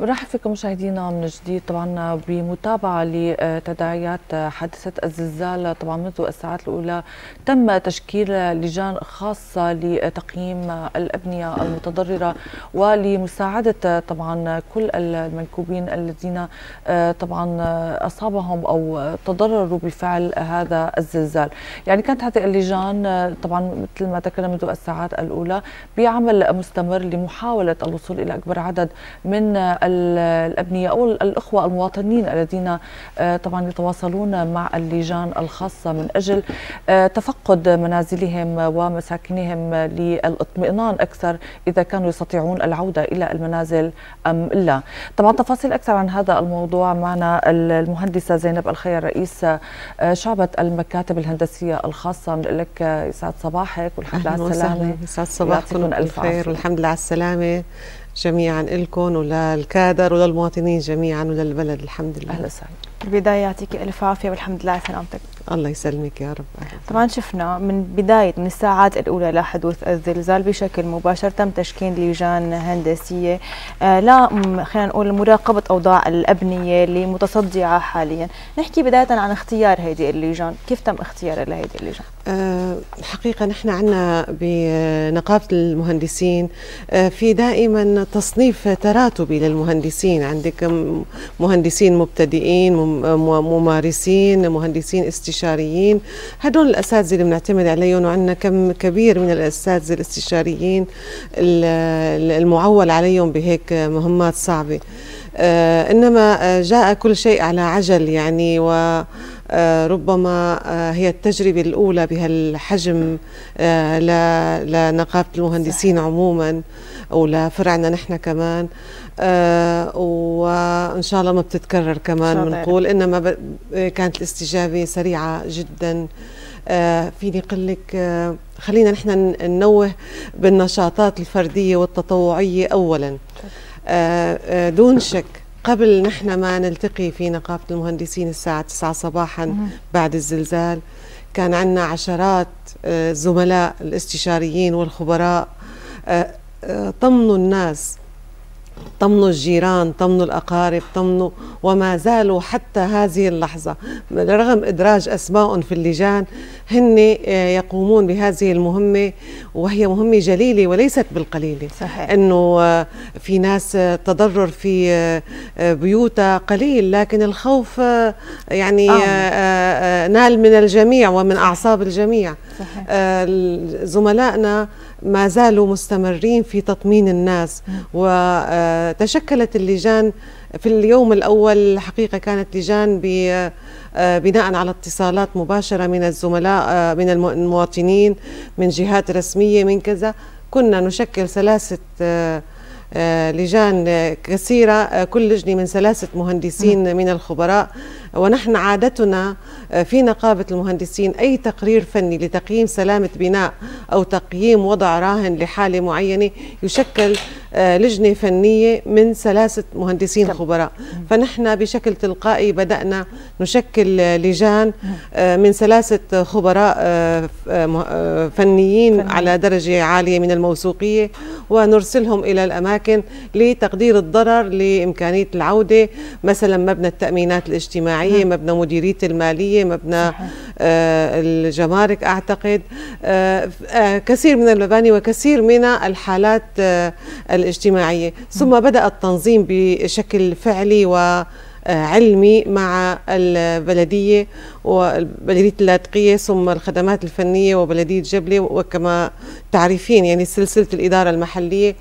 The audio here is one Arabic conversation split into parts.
برحب فيكم مشاهدينا من جديد طبعا بمتابعه لتداعيات حادثه الزلزال. طبعا منذ الساعات الاولى تم تشكيل لجان خاصه لتقييم الابنيه المتضرره ولمساعده طبعا كل المنكوبين الذين طبعا اصابهم او تضرروا بفعل هذا الزلزال. يعني كانت هذه اللجان طبعا مثل ما ذكرنا منذ الساعات الاولى بعمل مستمر لمحاوله الوصول الى اكبر عدد من الأبنية أو الأخوة المواطنين الذين طبعا يتواصلون مع اللجان الخاصة من أجل تفقد منازلهم ومساكنهم للإطمئنان أكثر إذا كانوا يستطيعون العودة إلى المنازل أم لا. طبعا تفاصيل أكثر عن هذا الموضوع معنا المهندسة زينب الخير رئيس شعبة المكاتب الهندسية الخاصة. من لك يسعد صباحك والحمد لله على السلامة. يسعد صباحكم بالخير والحمد لله على السلامة جميعا إلكم وللكادر وللمواطنين جميعا وللبلد الحمد لله. أهلا وسهلا. البداية يعطيك ألف عافية والحمد لله على سلامتك. الله يسلمك يا رب. طبعا شفنا من الساعات الأولى لحدوث الزلزال بشكل مباشر تم تشكيل لجان هندسية خلينا نقول مراقبة أوضاع الأبنية اللي متصدعة حاليا. نحكي بداية عن اختيار هذه اللجان، كيف تم اختيارها لهذه اللجان؟ الحقيقة نحن عندنا بنقابة المهندسين في دائما تصنيف تراتبي للمهندسين. عندك مهندسين مبتدئين، ممارسين، مهندسين استشاريين. هدول الأساتذة اللي بنعتمد عليهم، وعندنا كم كبير من الأساتذة الاستشاريين المعول عليهم بهيك مهمات صعبة. إنما جاء كل شيء على عجل يعني، وربما هي التجربة الأولى بهالحجم لنقابة المهندسين عموما أو لفرعنا نحن كمان، وإن شاء الله ما بتتكرر كمان بنقول. إنما كانت الاستجابة سريعة جدا. فيني أقول لك خلينا نحن ننوه بالنشاطات الفردية والتطوعية أولا. دون شك قبل نحن ما نلتقي في نقابة المهندسين الساعة 9 صباحا بعد الزلزال كان عندنا عشرات زملاء الاستشاريين والخبراء طمنوا الناس، طمنوا الجيران، طمنوا الأقارب، طمنوا، وما زالوا حتى هذه اللحظة رغم إدراج أسماء في اللجان هن يقومون بهذه المهمة، وهي مهمة جليلة وليست بالقليلة. صحيح. أنه في ناس تضرر في بيوتها قليل، لكن الخوف يعني نال من الجميع ومن أعصاب الجميع. صحيح. زملائنا ما زالوا مستمرين في تطمين الناس، وتشكلت اللجان في اليوم الأول. حقيقة كانت لجان بناء على اتصالات مباشرة من الزملاء، من المواطنين، من جهات رسمية، من كذا. كنا نشكل ثلاثة لجان كثيرة، كل لجنة من ثلاثة مهندسين من الخبراء. ونحن عادتنا في نقابة المهندسين أي تقرير فني لتقييم سلامة بناء أو تقييم وضع راهن لحالة معينة يشكل لجنة فنية من ثلاثة مهندسين خبراء. فنحن بشكل تلقائي بدأنا نشكل لجان من ثلاثة خبراء فنيين على درجة عالية من الموثوقية، ونرسلهم إلى الأماكن لتقدير الضرر لإمكانية العودة، مثلا مبنى التأمينات الاجتماعية، مبنى مديرية المالية، مبنى الجمارك أعتقد، كثير من المباني وكثير من الحالات الاجتماعية. ثم بدأ التنظيم بشكل فعلي وعلمي مع البلدية وبلدية اللاذقية ثم الخدمات الفنية وبلدية جبلة، وكما تعرفين يعني سلسلة الإدارة المحلية.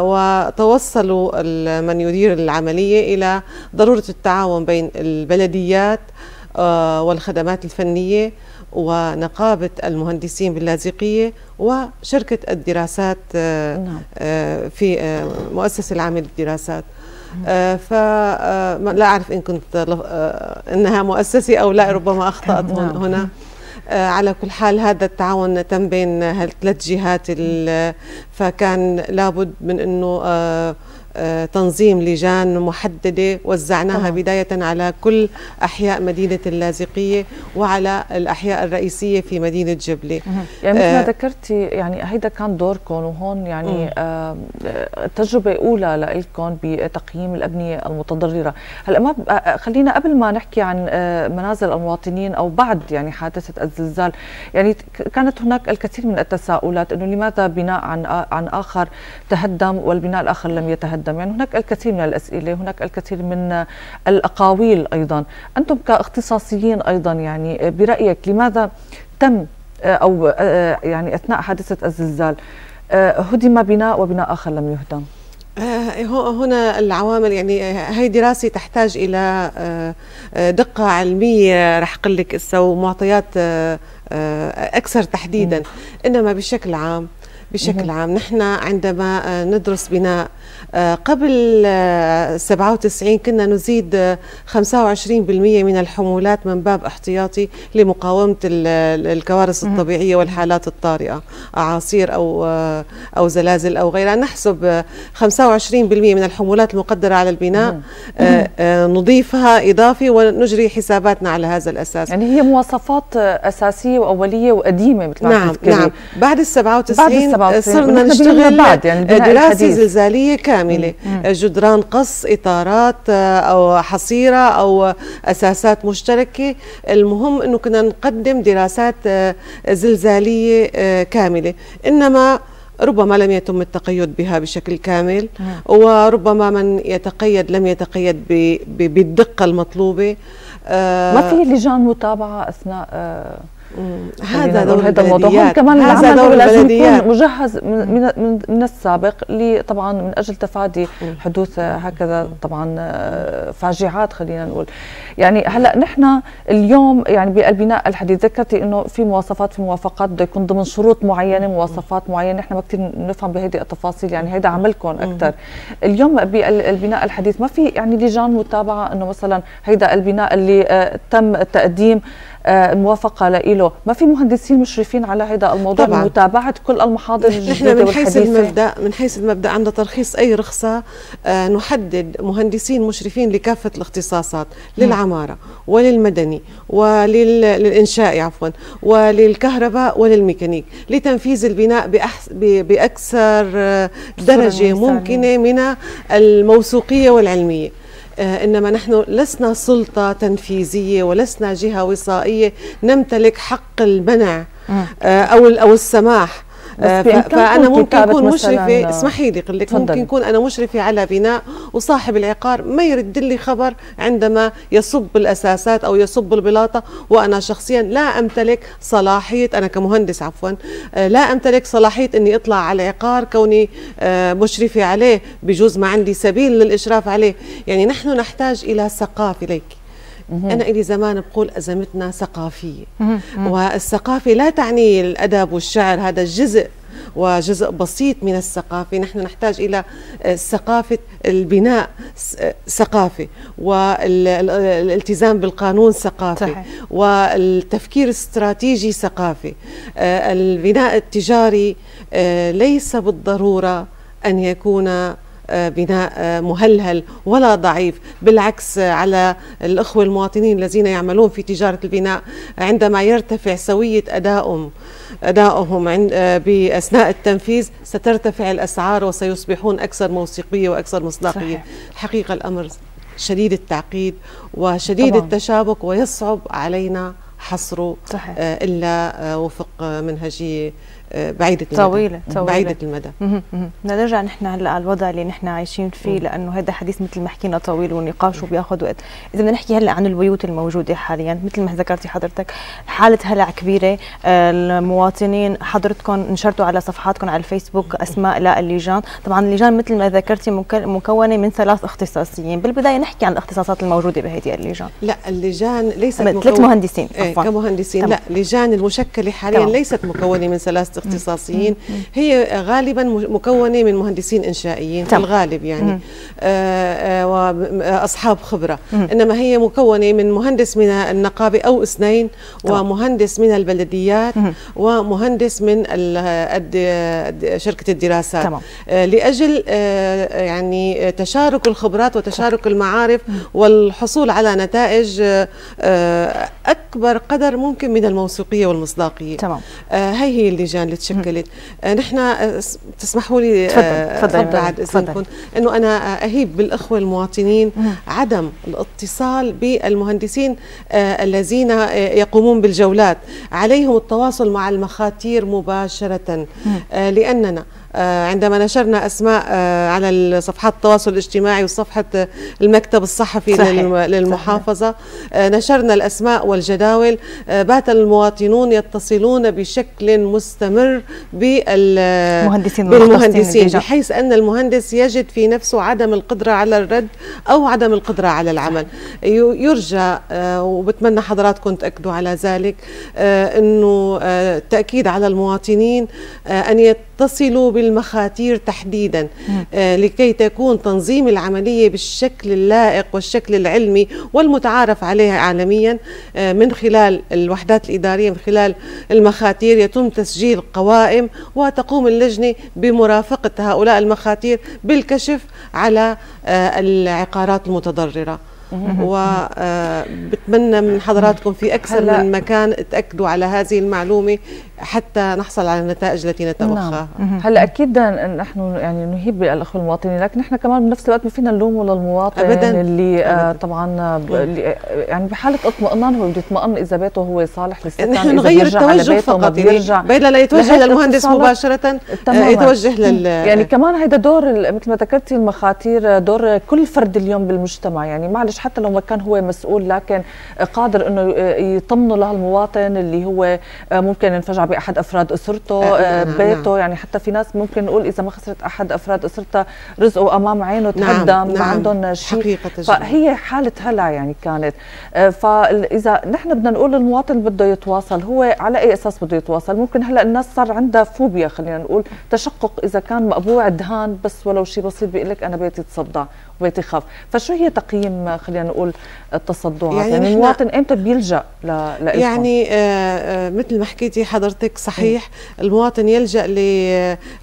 وتوصلوا من يدير العملية إلى ضرورة التعاون بين البلديات والخدمات الفنية ونقابة المهندسين باللاذقية وشركة الدراسات في مؤسسة العامة للدراسات. فلا أعرف إن كنت إنها مؤسسة أو لا، ربما أخطأت هنا. على كل حال هذا التعاون تم بين هالثلاث جهات، فكان لابد من أنه تنظيم لجان محددة وزعناها بداية على كل أحياء مدينة اللاذقية وعلى الأحياء الرئيسية في مدينة جبلة. يعني مثل ما ذكرتي يعني هيدا كان دوركم، وهون يعني تجربة أولى لإلكم بتقييم الأبنية المتضررة. هلا ما خلينا قبل ما نحكي عن منازل المواطنين أو بعد يعني حادثة الزلزال، يعني كانت هناك الكثير من التساؤلات انه لماذا بناء عن آخر تهدم والبناء الآخر لم يتهدم، يعني هناك الكثير من الأسئلة، هناك الكثير من الأقاويل أيضا. أنتم كاختصاصيين أيضا يعني برأيك لماذا تم أو يعني أثناء حادثة الزلزال هدم بناء وبناء آخر لم يهدم؟ هنا العوامل، يعني هي دراسة تحتاج إلى دقة علمية رح أقول لك ومعطيات أكثر تحديدا، إنما بشكل عام نحن عندما ندرس بناء قبل 97 كنا نزيد 25% من الحمولات من باب احتياطي لمقاومة الكوارث الطبيعية والحالات الطارئة، أعاصير أو زلازل أو غيرها. نحسب 25% من الحمولات المقدرة على البناء نضيفها إضافي ونجري حساباتنا على هذا الأساس. يعني هي مواصفات أساسية وأولية وقديمة مثل ما بتذكري. نعم بعد ال 97 صرنا نشتغل بعد يعني دراسة زلزالية كاملة، جدران قص، إطارات أو حصيرة أو أساسات مشتركة. المهم أنه كنا نقدم دراسات زلزالية كاملة، إنما ربما لم يتم التقيد بها بشكل كامل، وربما من يتقيد لم يتقيد بالدقة المطلوبة. ما في لجان متابعة أثناء هذا دور البلديات، هذا دور البلديات مجهز من السابق طبعا من اجل تفادي حدوث هكذا طبعا فاجعات خلينا نقول. يعني هلا نحن اليوم يعني بالبناء الحديث ذكرتي انه في مواصفات، في موافقات بده يكون ضمن شروط معينه، مواصفات معينه، نحن ما كثير نفهم بهيدي التفاصيل، يعني هيدا عملكم اكثر. اليوم بالبناء الحديث ما في يعني لجان متابعه انه مثلا هيدا البناء اللي تم تقديم الموافقه له، ما في مهندسين مشرفين على هذا الموضوع لمتابعه كل المحاضر الجديده والحديثه؟ نحن من حيث المبدا عند ترخيص اي رخصه نحدد مهندسين مشرفين لكافه الاختصاصات، للعماره وللمدني وللانشاء عفوا وللكهرباء وللميكانيك، لتنفيذ البناء باكثر درجه ممكنه من الموثوقيه والعلميه. إنما نحن لسنا سلطة تنفيذية ولسنا جهة وصائية نمتلك حق المنع أو السماح. فأنا ممكن أكون مشرفة، اسمحي لي قلت، ممكن أكون أنا مشرفة على بناء وصاحب العقار ما يرد لي خبر عندما يصب الأساسات أو يصب البلاطة، وأنا شخصيا لا أمتلك صلاحية، أنا كمهندس عفوا لا أمتلك صلاحية أني أطلع على العقار كوني مشرفة عليه، بجوز ما عندي سبيل للإشراف عليه. يعني نحن نحتاج إلى ثقافة ليكي. أنا إلي زمان بقول أزمتنا ثقافية، والثقافة لا تعني الأدب والشعر، هذا الجزء وجزء بسيط من الثقافة. نحن نحتاج إلى ثقافة البناء، ثقافة والالتزام بالقانون، ثقافة والتفكير الاستراتيجي، ثقافة البناء التجاري ليس بالضرورة أن يكون بناء مهلهل ولا ضعيف، بالعكس على الأخوة المواطنين الذين يعملون في تجارة البناء عندما يرتفع سوية أدائهم بأثناء التنفيذ سترتفع الأسعار وسيصبحون أكثر موثوقية وأكثر مصداقية. الحقيقة الأمر شديد التعقيد وشديد التشابك، ويصعب علينا حصره إلا وفق منهجية بعيدة المدى. بدنا نرجع نحن هلا على الوضع اللي نحن عايشين فيه، لانه هذا حديث مثل ما حكينا طويل ونقاشه بياخذ وقت. اذا بدنا نحكي هلا عن البيوت الموجوده حاليا، مثل ما ذكرتي حضرتك حاله هلع كبيره، المواطنين حضرتكم نشرتوا على صفحاتكم على الفيسبوك اسماء للجان، طبعا اللجان مثل ما ذكرتي مكونه من 3 اختصاصيين. بالبدايه نحكي عن الاختصاصات الموجوده بهذه اللجان. لا اللجان ليست 3 مهندسين كمهندسين، لا اللجان المشكله حاليا ليست مكونه من 3 ناس اختصاصيين، هي غالبا مكونة من مهندسين إنشائيين في الغالب يعني، وأصحاب خبرة، إنما هي مكونة من مهندس من النقابة أو اثنين، ومهندس من البلديات، ومهندس من شركة الدراسات، لأجل يعني تشارك الخبرات وتشارك المعارف والحصول على نتائج أكبر قدر ممكن من الموثوقية والمصداقية. تمام. هي اللجان اللي تشكلت. نحن تسمحوا لي بعد إذنكم أنه أنا أهيب بالأخوة المواطنين عدم الاتصال بالمهندسين الذين يقومون بالجولات، عليهم التواصل مع المخاتير مباشرة، لأننا عندما نشرنا أسماء على صفحات التواصل الاجتماعي وصفحة المكتب الصحفي للمحافظة، نشرنا الأسماء والجداول، بات المواطنون يتصلون بشكل مستمر بالمهندسين بحيث أن المهندس يجد في نفسه عدم القدرة على الرد أو عدم القدرة على العمل. يرجى وبتمنى حضراتكم تأكدوا على ذلك، أنه تأكيد على المواطنين أن يتصلوا بالمخاتير تحديدا لكي تكون تنظيم العملية بالشكل اللائق والشكل العلمي والمتعارف عليه عالميا. من خلال الوحدات الإدارية، من خلال المخاتير، يتم تسجيل قوائم، وتقوم اللجنة بمرافقة هؤلاء المخاتير بالكشف على العقارات المتضررة. وبتمنى من حضراتكم في أكثر من مكان تأكدوا على هذه المعلومة حتى نحصل على النتائج التي نتوقعها. هلا اكيد نحن يعني نهيب بالاخوه المواطنين، لكن نحن كمان بنفس الوقت ما فينا نلومه للمواطن أبداً. اللي أبداً. طبعا يعني بحاله اطمئنان، هو بده يطمئن اذا بيته هو صالح للسكن، نحن نغير التوجه فقط، بدل لا يتوجه للمهندس مباشره يتوجه يعني كمان هيدا دور مثل ما ذكرتي المخاتير، دور كل فرد اليوم بالمجتمع، يعني معلش حتى لو ما كان هو مسؤول لكن قادر انه يطمنه لهالمواطن اللي هو ممكن ينفجع بأحد أفراد أسرته، بيته. يعني حتى في ناس ممكن نقول إذا ما خسرت أحد أفراد أسرته رزقه أمام عينه، تهدم، ما عندهم شيء، فهي حالة هلع يعني كانت. فإذا نحن بدنا نقول للمواطن بده يتواصل، هو على أي أساس بده يتواصل؟ ممكن هلأ الناس صار عندها فوبيا، خلينا نقول تشقق، إذا كان مقبوع دهان بس ولو شيء بسيط بيقول لك أنا بيتي تصدع وبيتي خاف. فشو هي تقييم خلينا نقول التصدعات؟ يعني المواطن إمتى بيلجأ لإلكم؟ يعني مثل ما حكيتي حضرتك صحيح، المواطن يلجأ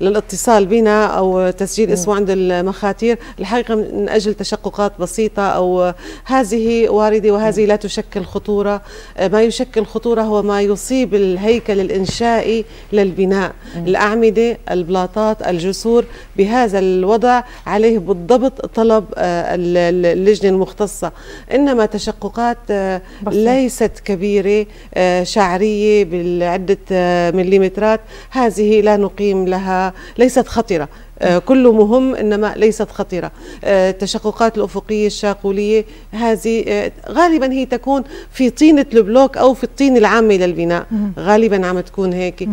للاتصال بنا أو تسجيل اسمه عند المخاتير، الحقيقة من أجل تشققات بسيطة أو هذه واردة وهذه لا تشكل خطورة. ما يشكل خطورة هو ما يصيب الهيكل الإنشائي للبناء، الأعمدة، البلاطات، الجسور. بهذا الوضع عليه بالضبط طلب اللجنة المختصة، إنما تشققات ليست كبيرة شعرية بالعدة مليمترات، هذه لا نقيم لها، ليست خطرة. كله مهم إنما ليست خطرة. التشققات الأفقية الشاقولية هذه غالبا هي تكون في طينة البلوك أو في الطينة العامة للبناء، غالبا عم تكون هيك.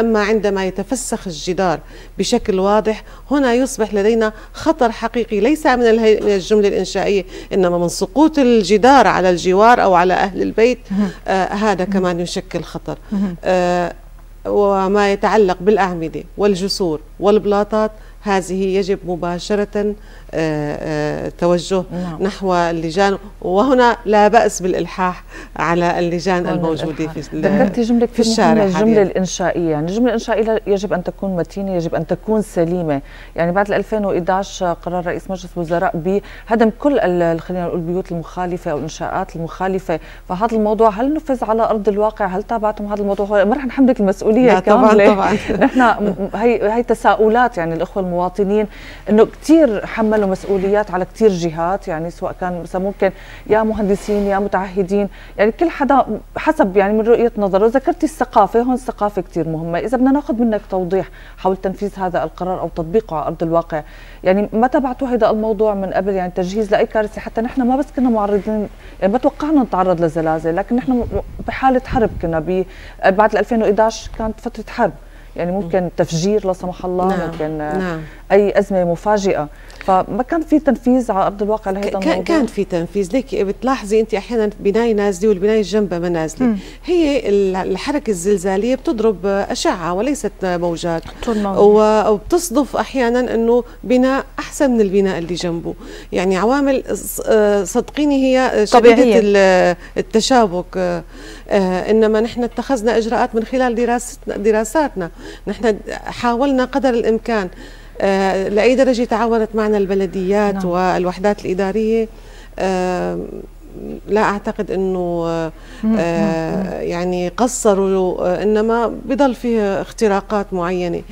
أما عندما يتفسخ الجدار بشكل واضح، هنا يصبح لدينا خطر حقيقي، ليس من الجملة الإنشائية إنما من سقوط الجدار على الجوار أو على أهل البيت. هذا كمان يشكل خطر. وما يتعلق بالأعمدة والجسور والبلاطات، هذه يجب مباشرة توجه نحو اللجان، وهنا لا بأس بالإلحاح على اللجان الموجودة في ذكرتي جملة في الشارع. الجملة الإنشائية، يعني الجملة الإنشائية يجب أن تكون متينة، يجب أن تكون سليمة. يعني بعد 2011 قرار رئيس مجلس الوزراء بهدم كل خلينا نقول البيوت المخالفة أو الإنشاءات المخالفة، فهذا الموضوع هل نفذ على أرض الواقع؟ هل تابعتم هذا الموضوع؟ ما رح نحملك المسؤولية كاملة. طبعا نحن هي تساؤلات يعني الأخوة المواطنين، انه كثير حملوا مسؤوليات على كثير جهات، يعني سواء كان مثلا ممكن يا مهندسين يا متعهدين، يعني كل حدا حسب يعني من رؤيه نظره. ذكرتي الثقافه، هون الثقافه كثير مهمه. اذا بدنا ناخذ منك توضيح حول تنفيذ هذا القرار او تطبيقه على ارض الواقع، يعني ما تابعتوا هذا الموضوع من قبل؟ يعني تجهيز لاي كارثه، حتى نحن ما بس كنا معرضين، يعني ما توقعنا نتعرض لزلازل، لكن نحن بحاله حرب كنا بعد 2011 كانت فتره حرب، يعني ممكن تفجير لا سمح الله، ممكن أي أزمة مفاجئة. فما كان في تنفيذ على ارض الواقع لهذا الموضوع؟ كان في تنفيذ، ليكي بتلاحظي انت احيانا بنايه نازله والبنايه جنبها ما نازله، هي الحركه الزلزاليه بتضرب اشعه وليست موجات، وبتصدف احيانا انه بناء احسن من البناء اللي جنبه، يعني عوامل صدقيني هي شديده التشابك. انما نحن اتخذنا اجراءات من خلال دراساتنا، نحن حاولنا قدر الامكان. لأي درجة تعاونت معنا البلديات نعم. والوحدات الإدارية لا أعتقد أنه يعني قصروا، إنما بضل فيه اختراقات معينة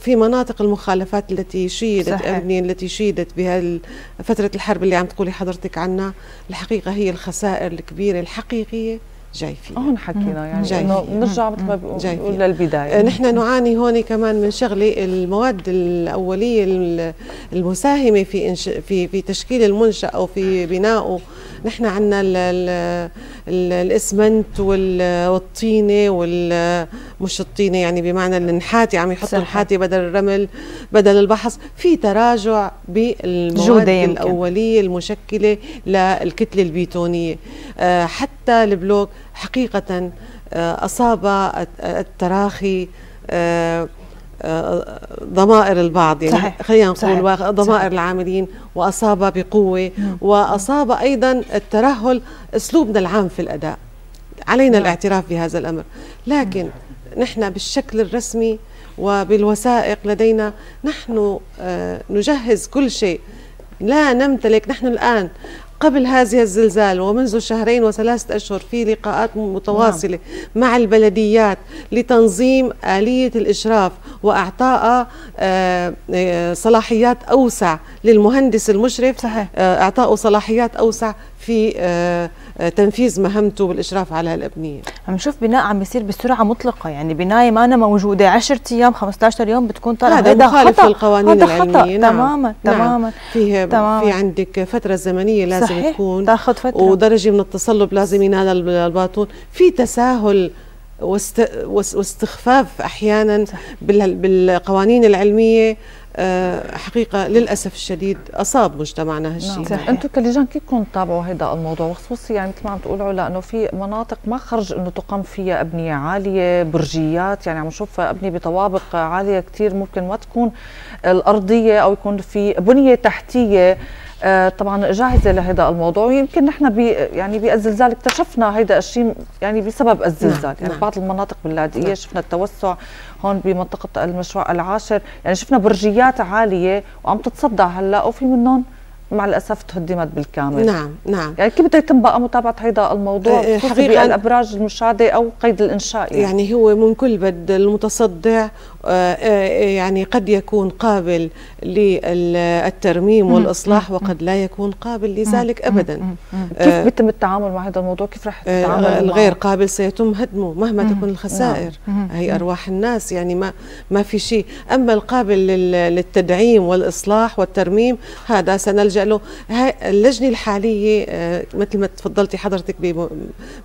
في مناطق المخالفات التي شيدت أبنين التي شيدت بهالفترة الحرب اللي عم تقولي حضرتك عنها. الحقيقة هي الخسائر الكبيرة الحقيقية جاي فيها. هون حكينا يعني انه بنرجع مثل ما بنقول للبدايه، نحن نعاني هون كمان من شغله المواد الاوليه المساهمه في تشكيل المنشأ او في بنائه. نحن عندنا الاسمنت والطينه مش الطينه يعني بمعنى النحاتي، عم يحطوا النحاتي بدل الرمل بدل البحص. في تراجع بالمواد الاوليه المشكله للكتله البيتونيه، حتى البلوك حقيقة أصاب التراخي ضمائر البعض، يعني خلينا نقول ضمائر العاملين، وأصاب بقوة، وأصاب أيضا الترهل أسلوبنا العام في الأداء. علينا الاعتراف بهذا الأمر، لكن نحن بالشكل الرسمي وبالوثائق لدينا نحن نجهز كل شيء، لا نمتلك. نحن الآن قبل هذه الزلزال ومنذ شهرين وثلاثة أشهر في لقاءات متواصلة مع البلديات لتنظيم آلية الإشراف وإعطاء صلاحيات أوسع للمهندس المشرف، إعطاء صلاحيات أوسع في تنفيذ مهمته بالإشراف على الأبنية. عم نشوف بناء عم بيصير بسرعة مطلقة، يعني بناية ما أنا موجودة 10 أيام 15 يوم بتكون طالعة. هذا مخالف للقوانين العلمية. نعم. تماما تماما. في عندك فترة زمنية لازم تكون، تاخذ فترة، ودرجة من التصلب لازم ينال الباطون. في تساهل واستخفاف أحيانا بالقوانين العلمية. حقيقة للأسف الشديد أصاب مجتمعنا هالشيء. نعم. أنتم كلجان كيف كنتوا تتابعوا هذا الموضوع، وخصوصي يعني مثل ما عم تقولوا لأنه في مناطق ما خرج أنه تقام فيها أبنية عالية، برجيات، يعني عم نشوف أبنية بطوابق عالية كثير ممكن ما تكون الأرضية أو يكون في بنية تحتية طبعا جاهزه لهذا الموضوع. ويمكن نحن يعني بالزلزال اكتشفنا هذا الشيء يعني بسبب الزلزال، يعني بعض المناطق باللاذقية شفنا التوسع، هون بمنطقه المشروع العاشر يعني شفنا برجيات عاليه وعم تتصدع هلا، وفي منهم مع الاسف تهدمت بالكامل. نعم نعم. يعني كيف بده يتم بقى متابعه هذا الموضوع حقيقه الابراج المشاده او قيد الانشاء؟ يعني هو من كل بد المتصدع يعني قد يكون قابل للترميم والاصلاح وقد لا يكون قابل لذلك ابدا. كيف بيتم التعامل مع هذا الموضوع؟ كيف رح تتعامل؟ الغير قابل سيتم هدمه مهما تكون الخسائر، هي ارواح الناس، يعني ما في شيء. اما القابل للتدعيم والاصلاح والترميم هذا سنلجأ له. اللجنه الحاليه مثل ما تفضلتي حضرتك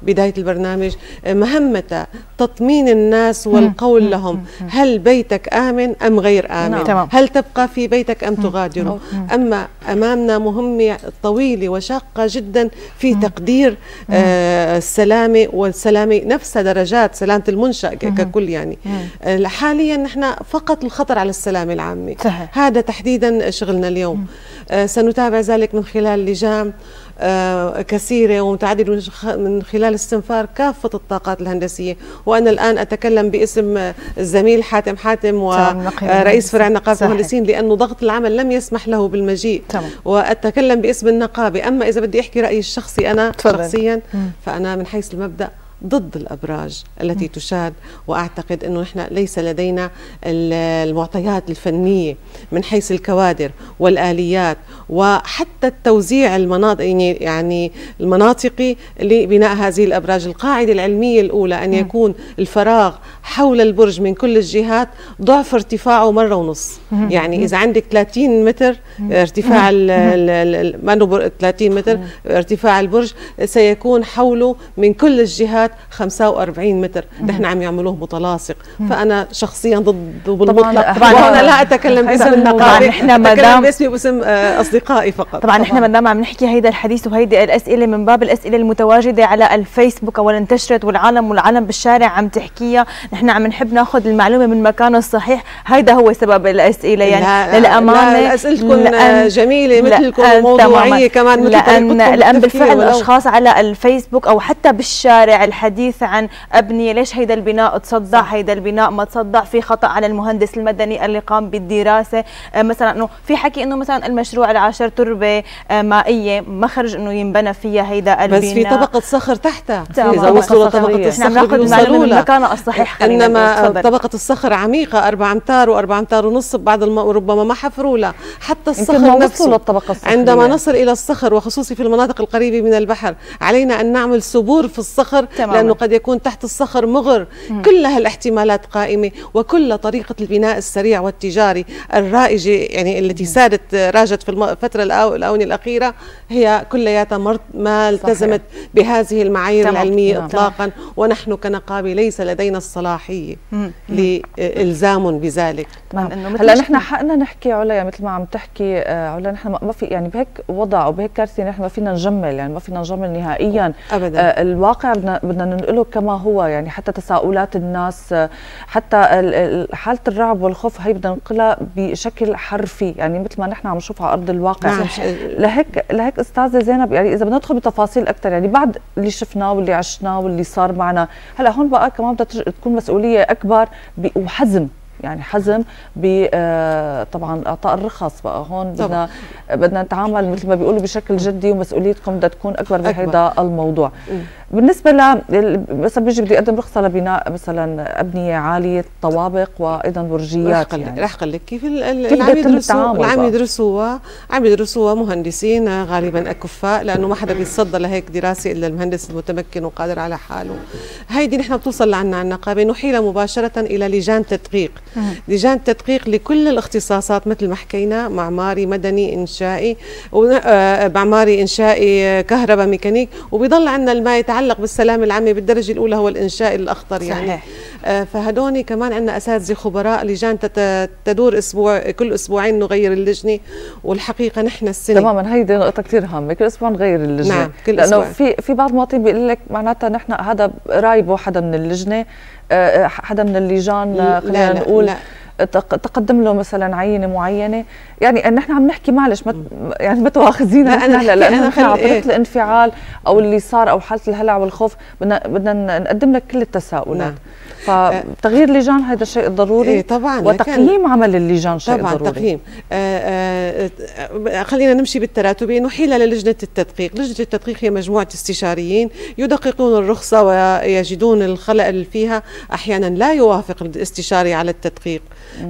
ببدايه البرنامج مهمتها تطمين الناس والقول لهم، هل بيتك آمن أم غير آمن؟ نعم. هل تبقى في بيتك أم تغادره؟ أما أمامنا مهمة طويلة وشاقة جدا في تقدير السلامة، والسلامة نفسها درجات سلامة المنشأ ككل. يعني حاليا نحن فقط الخطر على السلامة العامة، هذا تحديدا شغلنا اليوم. سنتابع ذلك من خلال لجام كثيرة ومتعددة، من خلال استنفار كافة الطاقات الهندسية. وأنا الآن أتكلم باسم الزميل حاتم ورئيس فرع نقابة المهندسين لأنه ضغط العمل لم يسمح له بالمجيء، وأتكلم باسم النقابة. أما إذا بدي أحكي رأيي الشخصي أنا شخصيا، فأنا من حيث المبدأ ضد الأبراج التي تشاد، وأعتقد أنه نحن ليس لدينا المعطيات الفنية من حيث الكوادر والآليات وحتى التوزيع المناطق، يعني المناطقي لبناء هذه الأبراج. القاعدة العلمية الأولى أن يكون الفراغ حول البرج من كل الجهات ضعف ارتفاعه 1.5 مرة، يعني إذا عندك 30 متر ارتفاع 30 متر ارتفاع البرج سيكون حوله من كل الجهات مساحات 45 متر، ده احنا عم يعملوه متلاصق، فانا شخصيا ضد بالمطلق. طبعا انا لا اتكلم باسم المقاولين، احنا ما دام باسمي وباسم اصدقائي فقط. طبعا احنا ما دام عم نحكي هيدا الحديث وهيدي الاسئله من باب الاسئله المتواجده على الفيسبوك واللي انتشرت والعالم بالشارع عم تحكيها، نحن عم نحب ناخذ المعلومه من مكانها الصحيح، هيدا هو سبب الاسئله. يعني للامانه اسئلتكم جميله مثلكم وموضوعيه كمان مثلكم، لان بالفعل الاشخاص على الفيسبوك او حتى بالشارع الحديث عن ابنيه، ليش هيدا البناء تصدع، هيدا البناء ما تصدع، في خطا على المهندس المدني اللي قام بالدراسه، مثلا انه في حكي انه مثلا المشروع العاشر تربه مائيه مخرج انه ينبنى فيها هيدا البناء، بس في طبقه صخر تحتها، اذا وصلوا طبقه الصخر بيوصلوا لها، انما طبقه الصخر عميقه 4 أمتار و4 أمتار ونص، بعض ربما ما حفروا لها حتى الصخر نفسه. عندما نصل الى الصخر وخصوصي في المناطق القريبه من البحر علينا ان نعمل سبور في الصخر، لانه قد يكون تحت الصخر مغر. كل هالاحتمالات قائمه، وكل طريقه البناء السريع والتجاري الرائجه يعني التي سادت راجت في الفتره الاونه الاخيره هي كلياتها ما التزمت بهذه المعايير العلميه اطلاقا، ونحن كنقابه ليس لدينا الصلاحيه لالزام بذلك. هلا نحن حقنا نحكي عليا مثل ما عم تحكي علا، نحن ما في يعني بهيك وضع او بهيك كارثه نحن ما فينا نجمل، يعني ما فينا نجمل نهائيا أبداً. الواقع بدنا ننقله كما هو، يعني حتى تساؤلات الناس، حتى حاله الرعب والخوف هي بدنا ننقلها بشكل حرفي، يعني مثل ما نحن عم نشوف على ارض الواقع. لهيك استاذه زينب، يعني اذا بدنا ندخل بتفاصيل اكثر، يعني بعد اللي شفناه واللي عشناه واللي صار معنا، هلا هون بقى كمان بدها تكون مسؤوليه اكبر وحزم، يعني حزم طبعا اعطاء الرخص بقى هون بدنا نتعامل مثل ما بيقولوا بشكل جدي، ومسؤوليتكم بدها تكون اكبر بهذا الموضوع. بالنسبه مثلا بيجي بدي اقدم رخصه لبناء مثلا ابنيه عاليه طوابق وايضا برجيات، يعني رح اقول لك كيف عم يدرسوها مهندسين غالبا اكفاء، لانه ما حدا بيتصدى لهيك دراسه الا المهندس المتمكن وقادر على حاله. هيدي نحن بتوصل لعنا النقابه نحيل مباشره الى لجان تدقيق، لجان تدقيق لكل الاختصاصات مثل ما حكينا، معماري مدني انشائي معماري انشائي كهرباء ميكانيك، وبيضل عندنا ما يتعلق بالسلامه العامه بالدرجه الاولى هو الانشاء الاخطر يعني. فهدوني كمان عندنا اساتذه خبراء، لجان تدور كل اسبوعين نغير اللجنه، والحقيقه نحن السنه تماما هيدي نقطه كثير هامه، كل اسبوع نغير اللجنه. نعم كل اسبوع، لانه في بعض المواطنين بيقول لك معناتها نحن هذا رايبه حدا من اللجنه، حدا من اللجان خلينا نقول لا. تقدم له مثلا عينه معينه، يعني نحن عم نحكي معلش يعني ما تواخذينا هلا، لانه نحن على طريقه الانفعال او اللي صار او حاله الهلع والخوف، بدنا نقدم لك كل التساؤلات. فتغيير لجان هذا شيء ضروري، طبعا، وتقييم عمل اللجان شيء طبعا ضروري، طبعا تقييم. خلينا نمشي بالتراتب. نحيل للجنه التدقيق، لجنه التدقيق هي مجموعه استشاريين يدققون الرخصه ويجدون الخلل اللي فيها، احيانا لا يوافق الاستشاري على التدقيق،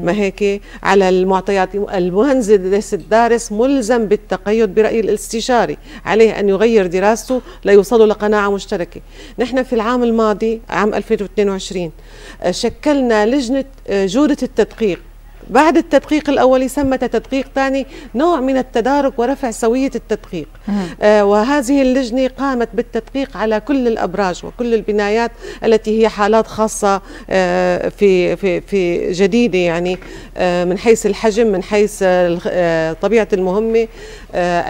ما هيك على المعطيات. المهندس الدارس ملزم بالتقيد برأي الاستشاري، عليه أن يغير دراسته ليوصلوا لقناعة مشتركة. نحن في العام الماضي عام 2022 شكلنا لجنة جودة التدقيق، بعد التدقيق الأولي سمت تدقيق ثاني، نوع من التدارك ورفع سوية التدقيق. وهذه اللجنة قامت بالتدقيق على كل الأبراج وكل البنايات التي هي حالات خاصة في في في جديدة، يعني من حيث الحجم، من حيث طبيعة المهمة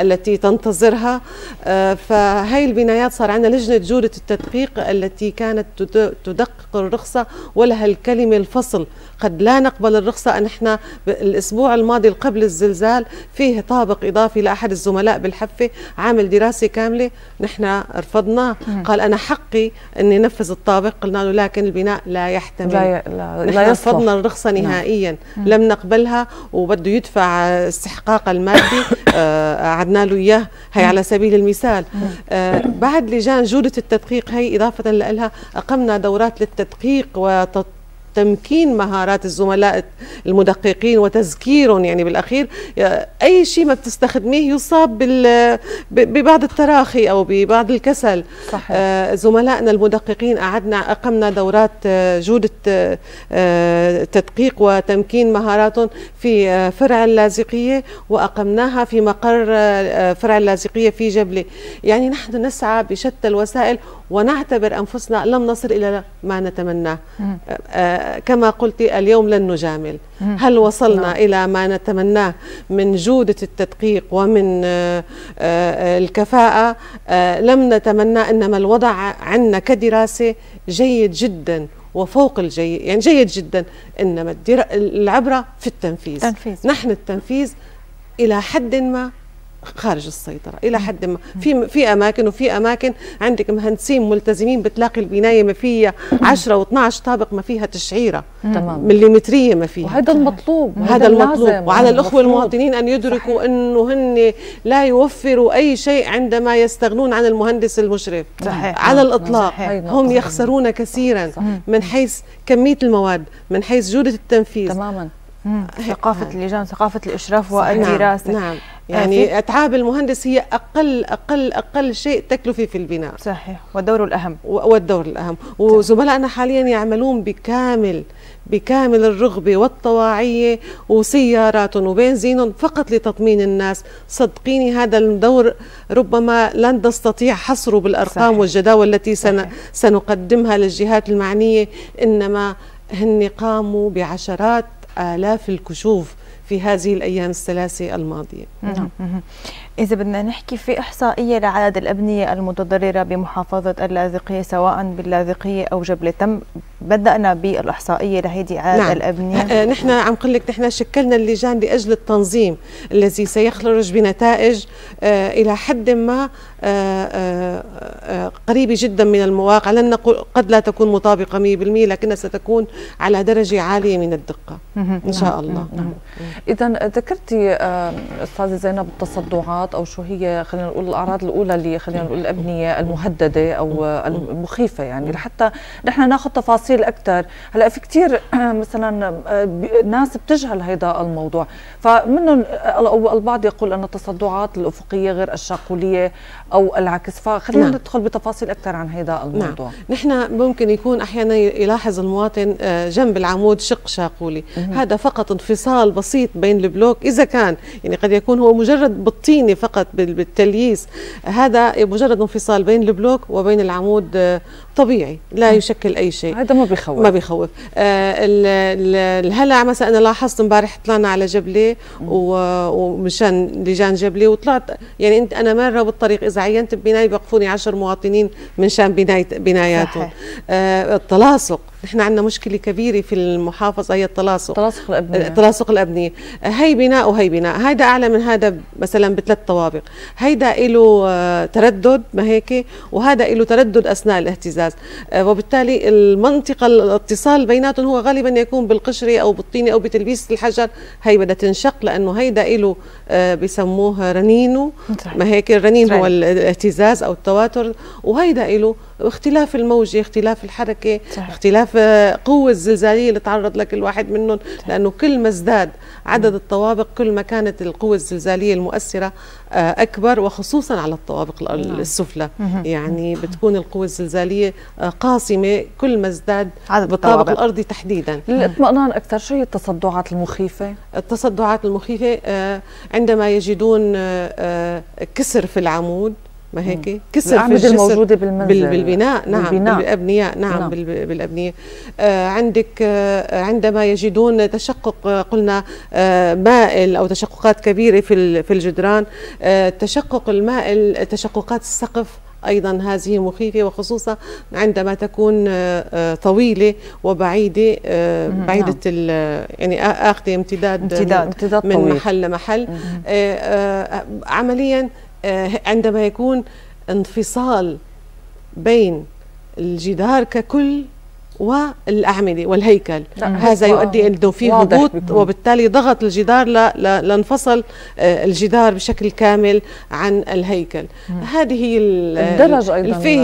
التي تنتظرها. فهي البنايات صار عندنا لجنة جودة التدقيق التي كانت تدقق الرخصة ولها الكلمة الفصل. قد لا نقبل الرخصة. أن احنا الأسبوع الماضي قبل الزلزال فيه طابق إضافي لأحد الزملاء بالحفة عامل دراسة كاملة، نحن رفضناه، قال أنا حقي أني ننفذ الطابق، قلنا له لكن البناء لا يحتمل، لا رفضنا الرخصة نهائيا، لم نقبلها، وبده يدفع استحقاق المادي عدنا له إياه، هي على سبيل المثال. بعد لجان جودة التدقيق هي إضافة لها أقمنا دورات للتدقيق تمكين مهارات الزملاء المدققين وتذكيرهم، يعني بالاخير اي شيء ما بتستخدميه يصاب ببعض التراخي او ببعض الكسل. صحيح. زملائنا المدققين اقمنا دورات جوده تدقيق وتمكين مهاراتهم في فرع اللاذقيه، واقمناها في مقر فرع اللاذقيه في جبلة. يعني نحن نسعى بشتى الوسائل ونعتبر أنفسنا لم نصل إلى ما نتمناه. كما قلت اليوم لن نجامل. هل وصلنا إلى ما نتمناه من جودة التدقيق ومن الكفاءة؟ لم نتمنى، إنما الوضع عندنا كدراسة جيد جدا وفوق الجيد، يعني جيد جدا، إنما العبرة في التنفيذ. نحن التنفيذ إلى حد ما خارج السيطرة، إلى حد ما في أماكن، وفي أماكن عندك مهندسين ملتزمين بتلاقي البناية ما فيها 10 و12 طابق، ما فيها تشعيرة مليمترية ما فيها. وهذا المطلوب، هذا المطلوب. وعلى الأخوة المواطنين أن يدركوا صحيح. أنه هن لا يوفروا أي شيء عندما يستغنون عن المهندس المشرف صحيح. على الإطلاق صحيح. هم يخسرون كثيرا صحيح. من حيث كمية المواد، من حيث جودة التنفيذ تماما. ثقافة اللجان، ثقافة الإشراف والدراسة. نعم. يعني أتعاب المهندس هي أقل أقل أقل شيء تكلفة في البناء صحيح، ودوره الأهم وزملائنا حاليا يعملون بكامل الرغبة والطواعية، وسياراتهم وبنزينهم فقط لتطمين الناس. صدقيني هذا الدور ربما لن نستطيع حصره بالأرقام صحيح. والجداول التي سنقدمها للجهات المعنية، إنما هن قاموا بعشرات آلاف الكشوف في هذه الأيام الثلاثة الماضية. إذا بدنا نحكي في إحصائية لعدد الأبنية المتضررة بمحافظة اللاذقية، سواء باللاذقية أو جبلة، تم بدأنا بالإحصائية لهذه عدد نعم. الأبنية. نحن عم قل لك نحن شكلنا اللجان لأجل التنظيم الذي سيخرج بنتائج إلى حد ما قريبة جدا من المواقع. لن نقول قد لا تكون مطابقة 100%، لكنها ستكون على درجة عالية من الدقة إن شاء الله. إذا ذكرتي أستاذة زينب التصدعات، أو شو هي خلينا نقول الأعراض الأولى اللي خلينا نقول الأبنية المهددة أو المخيفة، يعني لحتى نحن ناخذ تفاصيل أكثر. هلا في كثير مثلا ناس بتجهل هذا الموضوع، فمنهم البعض يقول أن التصدعات الأفقية غير الشاقولية أو العكس، فخلينا نعم. ندخل بتفاصيل أكثر عن هذا الموضوع. نعم. نحن ممكن يكون أحيانا يلاحظ المواطن جنب العمود شق شاقولي، هذا فقط انفصال بسيط بين البلوك، إذا كان يعني قد يكون هو مجرد بالطينة فقط بالتلييس، هذا مجرد انفصال بين البلوك وبين العمود طبيعي لا يشكل أي شيء. هذا ما بيخوف، ما بيخوف. الهلع مثلا أنا لاحظت امبارح طلعنا على جبلة ومشان لجان جبلة، وطلعت يعني أنا مرة بالطريق إذا عينت ببناية بيوقفوني 10 مواطنين من شان بناياتهم. التلاصق، نحن عندنا مشكلة كبيرة في المحافظة هي التلاصق، تلاصق الأبنية. تلاصق الأبنية، هي بناء وهي بناء، هيدا أعلى من هذا مثلا بثلاث طوابق، هيدا له تردد ما هيك، وهذا له تردد أثناء الاهتزاز، وبالتالي المنطقة الاتصال بيناتهم هو غالبا يكون بالقشرة أو بالطينة أو بتلبيس الحجر. هي بدها تنشق لأنه هيدا له بسموه رنينه ما هيك، الرنين هو الاهتزاز أو التواتر، وهيدا له اختلاف الموجة، اختلاف الحركة صحيح. اختلاف قوة الزلزالية اللي تعرض لك الواحد منهم صحيح. لأنه كل ما ازداد عدد الطوابق كل ما كانت القوة الزلزالية المؤثرة أكبر، وخصوصا على الطوابق السفلى يعني بتكون القوة الزلزالية قاصمة كل ما ازداد عدد الطوابق الأرضي تحديدا. للاطمئنان أكثر، شو هي التصدعات المخيفة؟ التصدعات المخيفة عندما يجدون كسر في العمود ما هيك، كسر في الجسر الموجوده بالبناء نعم بالبناء. بالابنيه نعم, نعم. بالابنيه عندك عندما يجدون تشقق قلنا مائل او تشققات كبيره في الجدران، تشقق المائل، تشققات السقف أيضا هذه مخيفة، وخصوصا عندما تكون طويلة وبعيدة بعيدة يعني آخذ امتداد من طويل. محل لمحل. عمليا عندما يكون انفصال بين الجدار ككل والأعمدة والهيكل، هذا يؤدي أنه فيه هبوط، وبالتالي ضغط الجدار لانفصل الجدار بشكل كامل عن الهيكل. هذه هي الدرج أيضاً فيه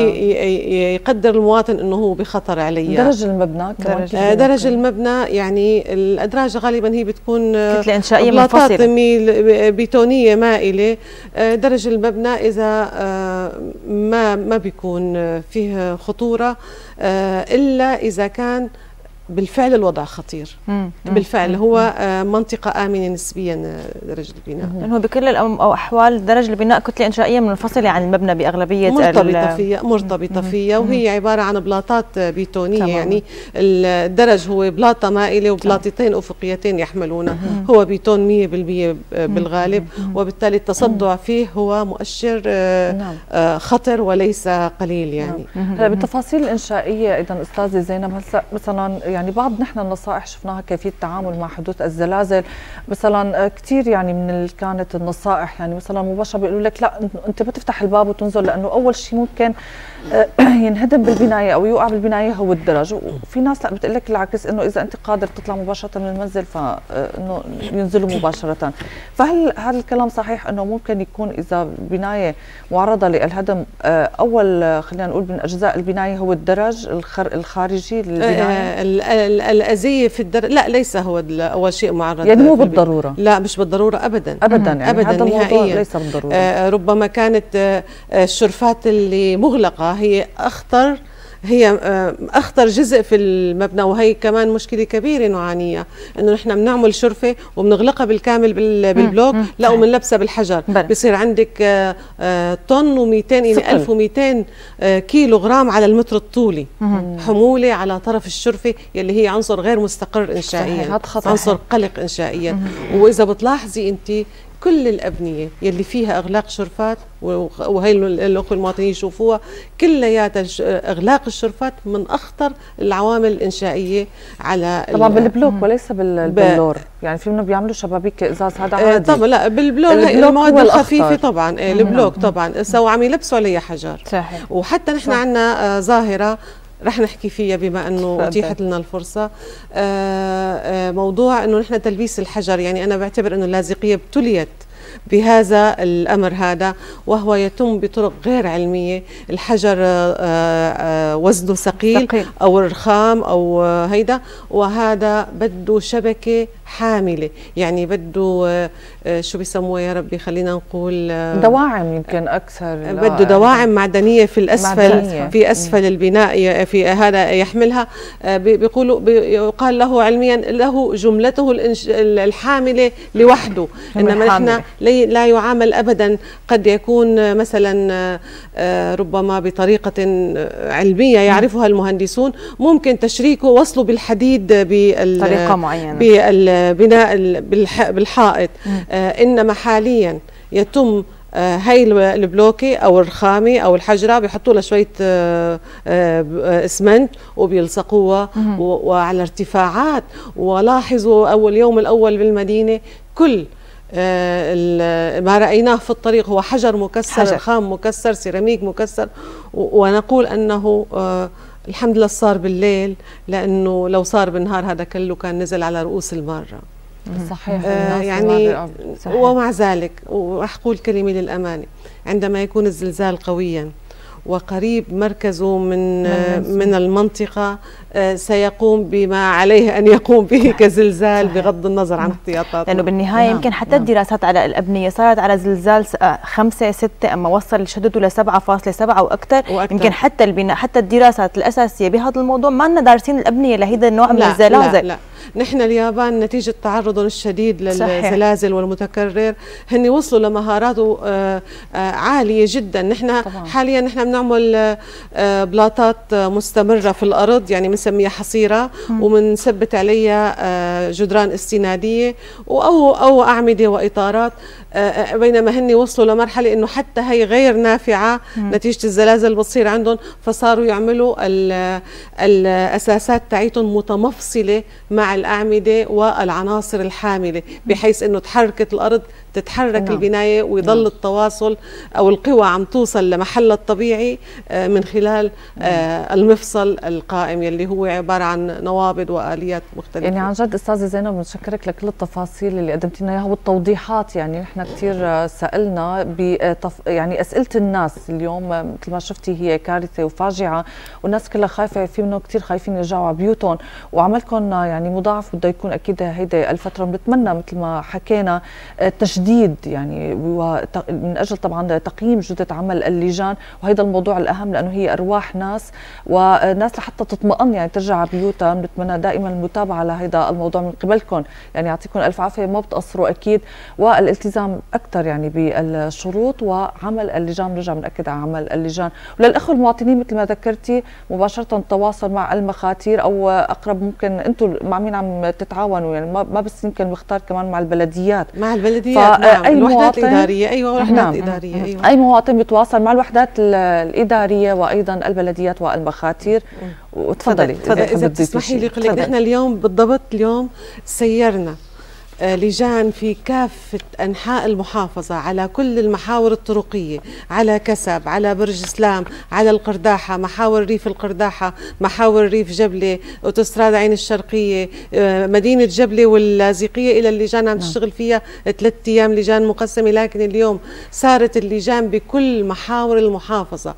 يقدر المواطن أنه هو بخطر عليه. درج المبنى كمان، درج المبنى يعني الأدراج غالباً هي بتكون كتلة إنشائية منفصلة بيتونية مائلة. درج المبنى إذا ما بيكون فيه خطورة إلا إذا كان بالفعل الوضع خطير. بالفعل هو منطقة آمنة نسبيا درج البناء، لأنه بكل الأحوال درج البناء كتلة إنشائية منفصلة عن المبنى بأغلبية مرتبطة فيها وهي عبارة عن بلاطات بيتونية. يعني الدرج هو بلاطة مائلة وبلاطتين أفقيتين يحملونها، هو بيتون 100% بالغالب، وبالتالي التصدع فيه هو مؤشر خطر وليس قليل. يعني بالتفاصيل الإنشائية إذا أستاذة زينب، هسه مثلا يعني بعض نحن النصائح شفناها كيفية التعامل مع حدوث الزلازل مثلا، كثير يعني من كانت النصائح يعني مثلا مباشرة بيقولوا لك لا انت بتفتح الباب وتنزل، لانه اول شيء ممكن ينهدم بالبناية او يوقع بالبناية هو الدرج، وفي ناس لا بتقول لك العكس انه اذا انت قادر تطلع مباشرة من المنزل فانه ينزلوا مباشرة. فهل هذا الكلام صحيح انه ممكن يكون اذا بناية معرضة للهدم اول خلينا نقول من اجزاء البناية هو الدرج الخارجي للبناية؟ الأذية في الدرج لا ليس هو أول شيء معرض، يعني مو بالضرورة، لا مش بالضرورة أبدا أبدا، يعني أبدا نهائيا ليس بالضرورة. ربما كانت الشرفات اللي مغلقة هي أخطر جزء في المبنى، وهي كمان مشكلة كبيرة نعانيها، إنه نحن بنعمل شرفة وبنغلقها بالكامل بالبلوك، لا وبنلبسها بالحجر، بصير عندك طن و200 إلى 1200 كيلو غرام على المتر الطولي حمولة على طرف الشرفة، يلي هي عنصر غير مستقر إنشائيا، عنصر قلق إنشائيا. وإذا بتلاحظي أنت كل الأبنية يلي فيها إغلاق شرفات، وهي الأخوة المواطنين يشوفوها كلياتها، إغلاق الشرفات من أخطر العوامل الإنشائية على طبعا بالبلوك وليس بالبلور. يعني في منهم بيعملوا شبابيك إزاز، هذا عادي طبعا، لا بالبلور المواد الخفيفة طبعا البلوك طبعا سواء عم يلبسوا عليها حجر. وحتى نحن عندنا ظاهرة رح نحكي فيها بما انه اتيحت لنا الفرصه، موضوع انه نحن تلبيس الحجر. يعني انا بعتبر انه اللاذقيه ابتليت بهذا الأمر هذا، وهو يتم بطرق غير علمية. الحجر وزنه ثقيل أو رخام أو هيدا، وهذا بده شبكة حاملة، يعني بده شو بيسموه يا ربي، خلينا نقول دواعم يمكن أكثر، بده دواعم معدنية في الأسفل في أسفل البناء، في هذا يحملها. يقال له علميا له جملته الحاملة لوحده، إنما نحن لا يعامل أبدا. قد يكون مثلا ربما بطريقة علمية يعرفها المهندسون ممكن تشريكه، وصله بالحديد بطريقة معينة بالبناء بالحائط، إنما حاليا يتم هاي البلوكي او الرخامي او الحجره بيحطوا لها شويه اسمنت وبيلصقوها وعلى ارتفاعات. ولاحظوا اول يوم الاول بالمدينه كل ما رأيناه في الطريق هو حجر مكسر، رخام مكسر، سيراميك مكسر. ونقول أنه الحمد لله صار بالليل، لأنه لو صار بالنهار هذا كله كان نزل على رؤوس المارة. صحيح. يعني صحيح. ومع ذلك ورح أقول كلمة للأمانة، عندما يكون الزلزال قويا وقريب مركزه من المنطقة سيقوم بما عليه أن يقوم به كزلزال بغض النظر عن احتياطاته، لأنه بالنهاية يمكن حتى الدراسات على الأبنية صارت على زلزال 5-6، أما وصل شدته ل 7.7 وأكثر. يمكن حتى البناء، حتى الدراسات الأساسية بهذا الموضوع ما لنا دارسين الأبنية لهذا النوع من الزلازل. لا نحن اليابان نتيجة تعرضهم الشديد للزلازل والمتكرر هن وصلوا لمهارات عالية جدا. نحن حاليا نحن بنعمل بلاطات مستمرة في الأرض، يعني بنسميها حصيرة، وبنثبت عليها جدران استنادية أو أعمدة وإطارات، بينما هن وصلوا لمرحلة إنه حتى هي غير نافعة نتيجة الزلازل بتصير عندهم، فصاروا يعملوا الأساسات تاعيتهم متمفصلة مع الأعمدة والعناصر الحاملة، بحيث إنه تحركت الأرض تتحرك البناية، ويظل التواصل أو القوى عم توصل لمحلها الطبيعي من خلال المفصل القائم يلي هو عبارة عن نوابض وآليات مختلفة. يعني عن جد أستاذة زينب بنشكرك لكل التفاصيل اللي قدمتي لنا إياها والتوضيحات. يعني نحن كثير سألنا يعني أسئلة الناس اليوم مثل ما شفتي هي كارثة وفاجعة، والناس كلها خايفة، في منهم كثير خايفين يرجعوا على بيوتهم، وعملكم يعني مضاعف بده يكون أكيد هيدا الفترة. بنتمنى مثل ما حكينا التشديد تجديد يعني من أجل طبعا تقييم جودة عمل اللجان، وهذا الموضوع الأهم لأنه هي أرواح ناس وناس لحتى تطمئن يعني ترجع بيوتها. بنتمنى دائما المتابعة لهذا الموضوع من قبلكم، يعني يعطيكم ألف عافية، ما بتقصروا أكيد، والالتزام أكثر يعني بالشروط وعمل اللجان. بنرجع بنأكد على عمل اللجان. وللأخوة المواطنين مثل ما ذكرتي مباشرة التواصل مع المخاتير أو أقرب ممكن. أنتم مع مين عم تتعاونوا؟ يعني ما بس يمكن مختار كمان مع البلديات، مع البلديات نعم. الوحدات الإدارية، أيوة الوحدات نعم. الإدارية أيوة. أي مواطن بيتواصل مع الوحدات الإدارية وأيضا البلديات والمخاتير. وتفضلي تفضلي إذا بتسمحي لي قليل. نحن اليوم بالضبط اليوم سيرنا لجان في كافة أنحاء المحافظة على كل المحاور الطرقية، على كسب، على برج سلام، على القرداحة، محاور ريف القرداحة، محاور ريف جبلة، أوتوستراد عين الشرقية، مدينة جبلة واللاذقية. إلى اللجان عم تشتغل فيها 3 أيام لجان مقسمة، لكن اليوم صارت اللجان بكل محاور المحافظة.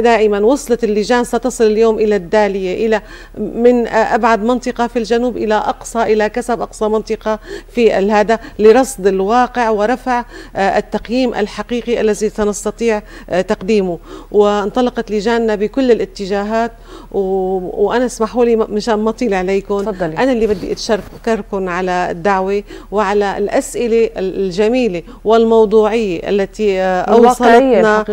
دائما وصلت اللجان، ستصل اليوم إلى الدالية، إلى من أبعد منطقة في الجنوب إلى أقصى، إلى كسب أقصى منطقة في هذا، لرصد الواقع ورفع التقييم الحقيقي الذي سنستطيع تقديمه. وانطلقت لجاننا بكل الاتجاهات، وأنا اسمحوا لي مشان ما أطيل عليكم تفضلي. أنا اللي بدي أشكركم على الدعوة وعلى الأسئلة الجميلة والموضوعية التي أوصلتنا،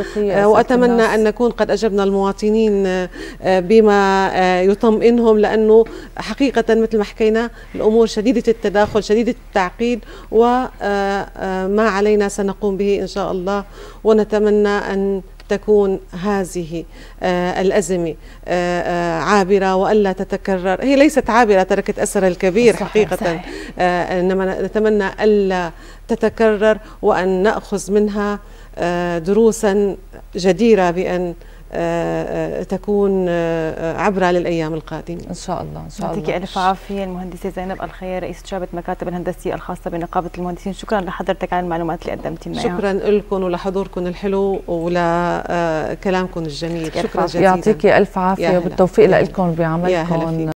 وأتمنى أن نكون قد أجبنا المواطنين بما يطمئنهم، لأنه حقيقة مثل ما حكينا الأمور شديدة التداخل، شديدة التعقيد، وما علينا سنقوم به إن شاء الله. ونتمنى أن تكون هذه الأزمة عابرة وألا تتكرر. هي ليست عابرة، تركت أثرها الكبير صحيح حقيقة صحيح. إنما نتمنى ألا تتكرر وأن نأخذ منها دروسا جديرة بأن تكون عبرة للأيام القادمة إن شاء الله. إن شاء الله. يعطيك ألف عافية المهندسة زينب الخير، رئيسة شعبة مكاتب الهندسية الخاصة بنقابة المهندسين. شكرا لحضرتك على المعلومات اللي قدمتي لنا. شكرا لكم ولحضوركم الحلو ولكلامكم الجميل. شكرا جزيلا. يعطيك ألف عافية وبالتوفيق لكم بعملكم.